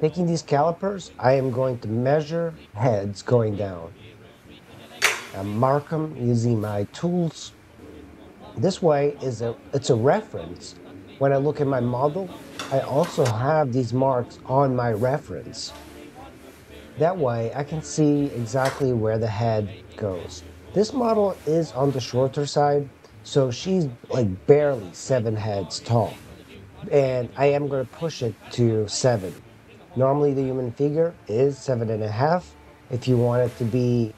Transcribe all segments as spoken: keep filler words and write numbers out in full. Taking these calipers, I am going to measure heads going down. I mark them using my tools. This way is a it's a reference. When I look at my model, I also have these marks on my reference. That way I can see exactly where the head goes. This model is on the shorter side, so she's like barely seven heads tall. And I am going to push it to seven. Normally the human figure is seven and a half. If you want it to be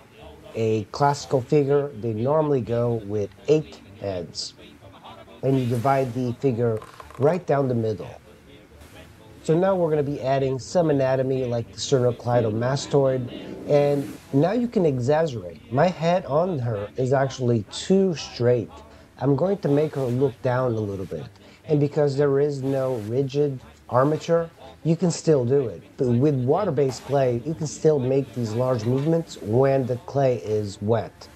a classical figure, they normally go with eight heads. And you divide the figure right down the middle. So now we're going to be adding some anatomy like the sternocleidomastoid. And now you can exaggerate. My head on her is actually too straight. I'm going to make her look down a little bit. And because there is no rigid armature, you can still do it. But with water-based clay, you can still make these large movements when the clay is wet.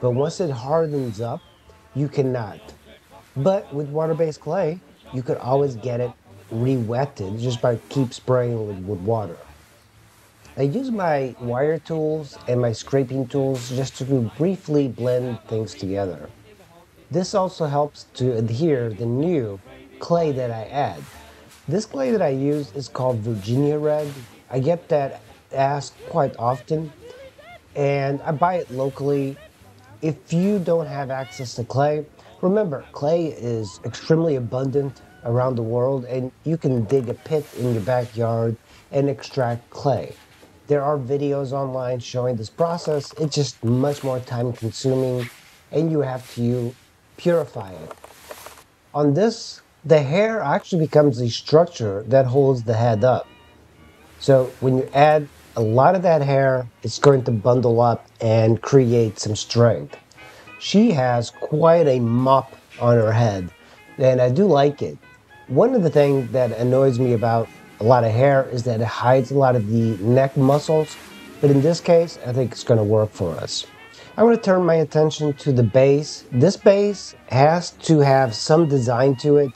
But once it hardens up, you cannot. But with water-based clay, you could always get it re-wetted just by keep spraying with water. I use my wire tools and my scraping tools just to briefly blend things together. This also helps to adhere the new clay that I add. This clay that I use is called Virginia Red. I get that asked quite often, and I buy it locally. If you don't have access to clay, remember, clay is extremely abundant around the world, and you can dig a pit in your backyard and extract clay. There are videos online showing this process. It's just much more time consuming, and you have to purify it. On this, the hair actually becomes the structure that holds the head up. So when you add a lot of that hair, it's going to bundle up and create some strength. She has quite a mop on her head, and I do like it. One of the things that annoys me about a lot of hair is that it hides a lot of the neck muscles, but in this case, I think it's going to work for us. I want to turn my attention to the base. This base has to have some design to it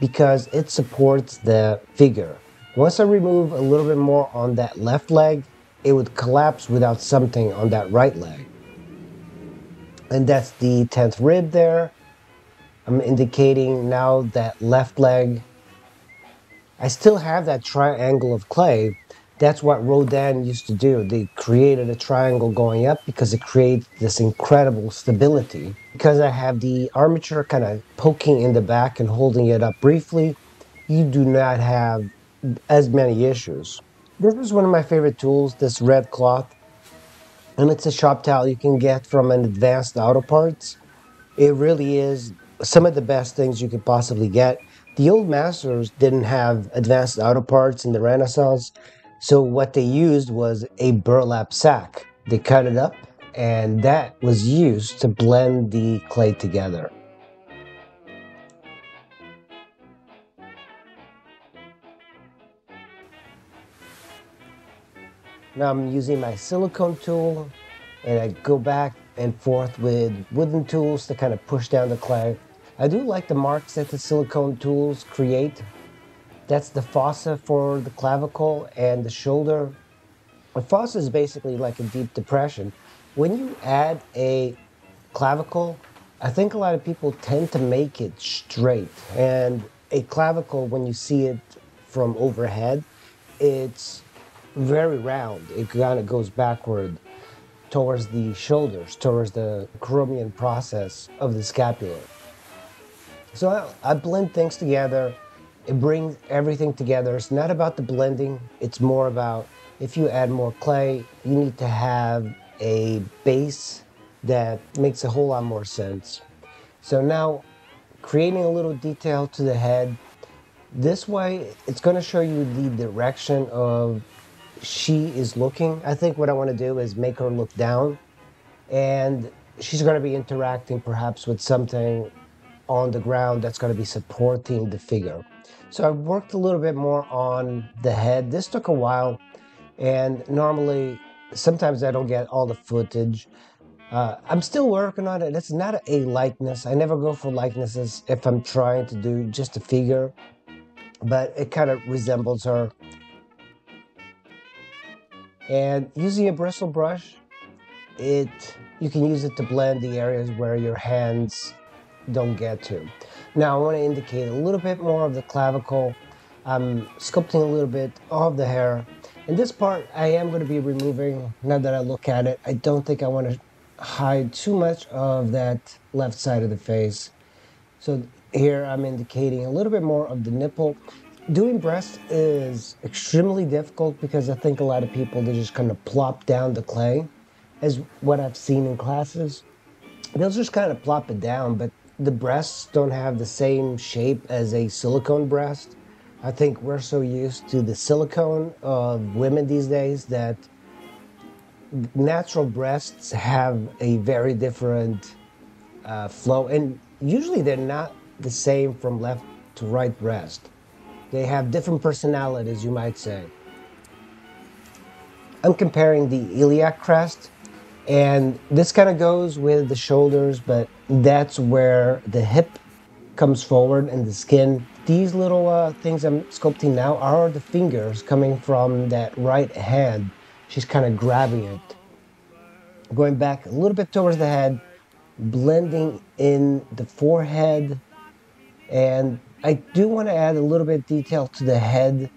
because it supports the figure. Once I remove a little bit more on that left leg, it would collapse without something on that right leg. And that's the tenth rib there. I'm indicating now that left leg. I still have that triangle of clay. That's what Rodin used to do. They created a triangle going up because it creates this incredible stability. Because I have the armature kind of poking in the back and holding it up briefly, you do not have as many issues. This is one of my favorite tools, this red cloth. And it's a shop towel you can get from an Advanced Auto Parts. It really is some of the best things you could possibly get. The old masters didn't have Advanced Auto Parts in the Renaissance. So what they used was a burlap sack. They cut it up, and that was used to blend the clay together. Now I'm using my silicone tool, and I go back and forth with wooden tools to kind of push down the clay. I do like the marks that the silicone tools create. That's the fossa for the clavicle and the shoulder. A fossa is basically like a deep depression. When you add a clavicle, I think a lot of people tend to make it straight. And a clavicle, when you see it from overhead, it's very round. It kind of goes backward towards the shoulders, towards the acromion process of the scapula. So I, I blend things together. It brings everything together. It's not about the blending. It's more about if you add more clay, you need to have a base that makes a whole lot more sense. So now creating a little detail to the head. This way, it's going to show you the direction of she is looking. I think what I want to do is make her look down, and she's going to be interacting perhaps with something on the ground that's going to be supporting the figure. So I worked a little bit more on the head. This took a while, and normally, sometimes I don't get all the footage. Uh, I'm still working on it. It's not a likeness. I never go for likenesses if I'm trying to do just a figure, but it kind of resembles her. And using a bristle brush, it you can use it to blend the areas where your hands don't get to. Now I want to indicate a little bit more of the clavicle. I'm sculpting a little bit of the hair. In this part, I am going to be removing, now that I look at it, I don't think I want to hide too much of that left side of the face. So here I'm indicating a little bit more of the nipple. Doing breast is extremely difficult because I think a lot of people, they just kind of plop down the clay, as what I've seen in classes. They'll just kind of plop it down, but the breasts don't have the same shape as a silicone breast. I think we're so used to the silicone of women these days that natural breasts have a very different uh, flow, and usually they're not the same from left to right breast. They have different personalities, you might say. I'm comparing the iliac crest, and this kind of goes with the shoulders, but that's where the hip comes forward and the skin. These little uh, things I'm sculpting now are the fingers coming from that right hand. She's kind of grabbing it. Going back a little bit towards the head, blending in the forehead. And I do want to add a little bit of detail to the head.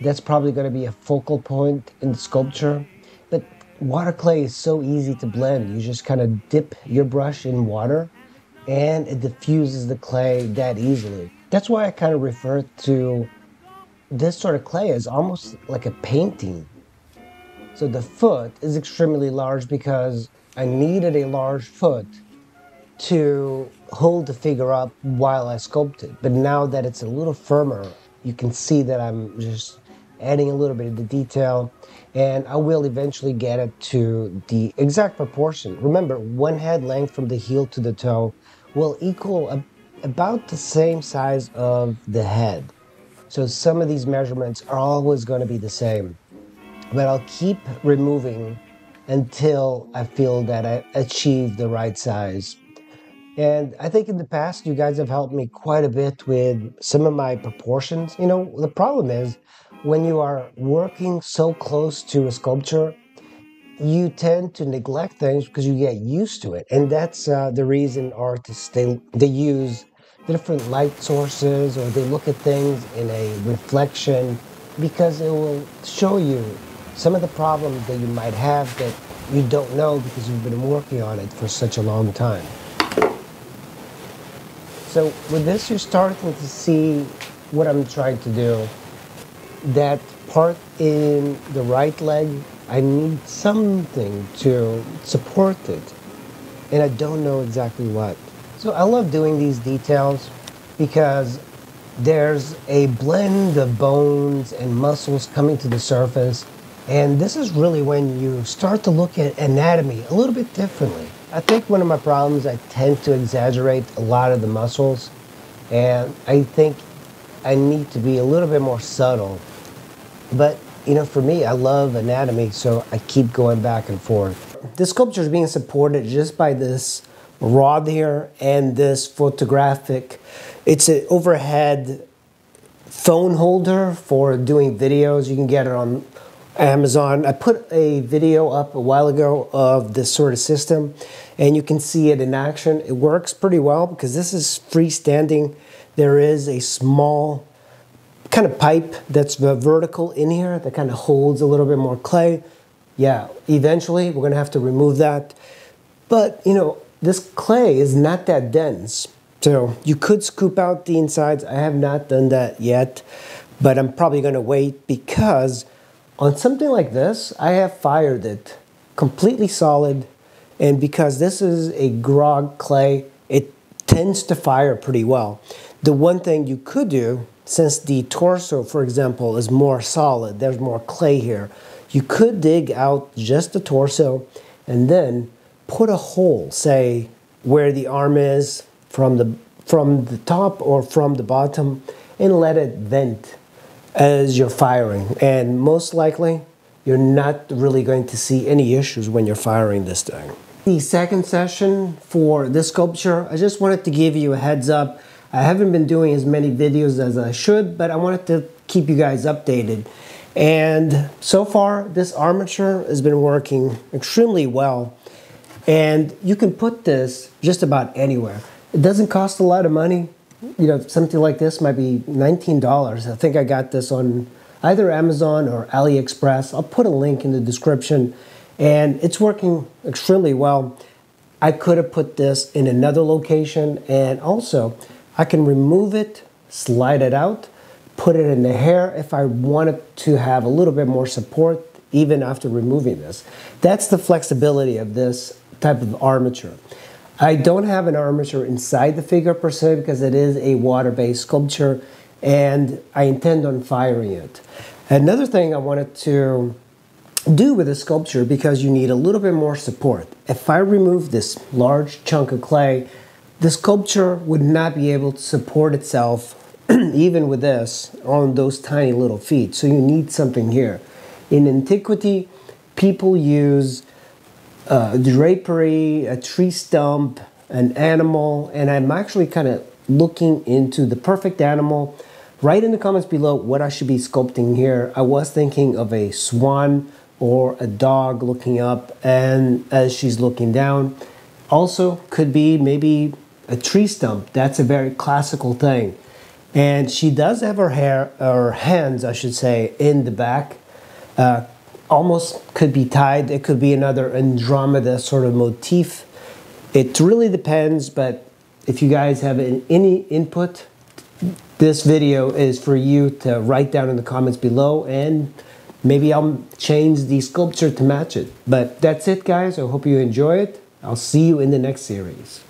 That's probably going to be a focal point in the sculpture. But water clay is so easy to blend. You just kind of dip your brush in water and it diffuses the clay that easily. That's why I kind of refer to this sort of clay as almost like a painting. So the foot is extremely large because I needed a large foot to hold the figure up while I sculpted. But now that it's a little firmer, you can see that I'm just adding a little bit of the detail, and I will eventually get it to the exact proportion. Remember, one head length from the heel to the toe will equal a about the same size of the head. So some of these measurements are always going to be the same, but I'll keep removing until I feel that I achieve the right size. And I think in the past, you guys have helped me quite a bit with some of my proportions. You know, the problem is when you are working so close to a sculpture, you tend to neglect things because you get used to it. And that's uh, the reason artists, they, they use different light sources, or they look at things in a reflection, because it will show you some of the problems that you might have that you don't know because you've been working on it for such a long time. So with this, you're starting to see what I'm trying to do. That part in the right leg, I need something to support it, and I don't know exactly what. So I love doing these details because there's a blend of bones and muscles coming to the surface, and this is really when you start to look at anatomy a little bit differently. I think one of my problems, I tend to exaggerate a lot of the muscles, and I think I need to be a little bit more subtle. But you know, for me, I love anatomy, so I keep going back and forth. This sculpture is being supported just by this rod here and this photographic. It's an overhead phone holder for doing videos. You can get it on Amazon. I put a video up a while ago of this sort of system, and you can see it in action. It works pretty well because this is freestanding. There is a small kind of pipe that's vertical in here that kind of holds a little bit more clay. Yeah, eventually we're gonna have to remove that. But you know, this clay is not that dense, so you could scoop out the insides. I have not done that yet, but I'm probably gonna wait, because on something like this, I have fired it completely solid, and because this is a grog clay, it tends to fire pretty well. The one thing you could do, since the torso, for example, is more solid, there's more clay here, you could dig out just the torso and then put a hole, say, where the arm is from the, from the top or from the bottom, and let it vent as you're firing. And most likely, you're not really going to see any issues when you're firing this thing. The second session for this sculpture, I just wanted to give you a heads up. I haven't been doing as many videos as I should, but I wanted to keep you guys updated. And so far, this armature has been working extremely well. And you can put this just about anywhere. It doesn't cost a lot of money. You know, something like this might be nineteen dollars. I think I got this on either Amazon or AliExpress. I'll put a link in the description. And it's working extremely well. I could have put this in another location. And also, I can remove it, slide it out, put it in the hair if I wanted to have a little bit more support even after removing this. That's the flexibility of this type of armature. I don't have an armature inside the figure per se because it is a water-based sculpture and I intend on firing it. Another thing I wanted to do with a sculpture, because you need a little bit more support. If I remove this large chunk of clay, the sculpture would not be able to support itself even with this on those tiny little feet. So you need something here. In antiquity, people use uh, drapery, a tree stump, an animal, and I'm actually kind of looking into the perfect animal. Write in the comments below what I should be sculpting here. I was thinking of a swan or a dog looking up and as she's looking down. Also could be maybe a tree stump. That's a very classical thing. And she does have her hair, her hands, I should say, in the back. Uh, almost could be tied. It could be another Andromeda sort of motif. It really depends, but if you guys have any input, this video is for you to write down in the comments below, and maybe I'll change the sculpture to match it. But that's it, guys. I hope you enjoy it. I'll see you in the next series.